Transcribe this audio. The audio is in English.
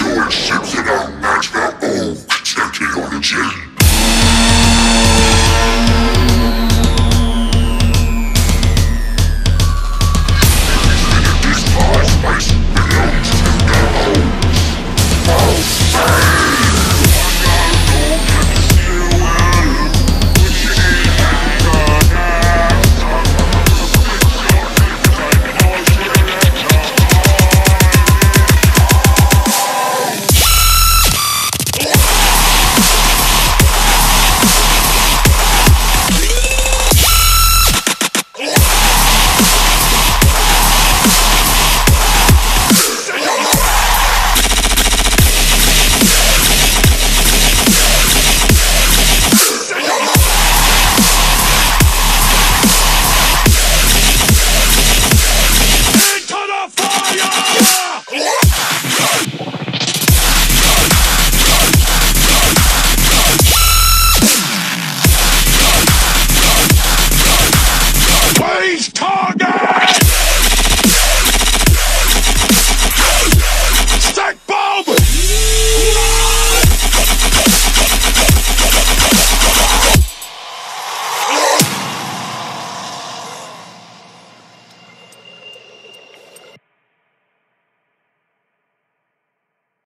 so it seems that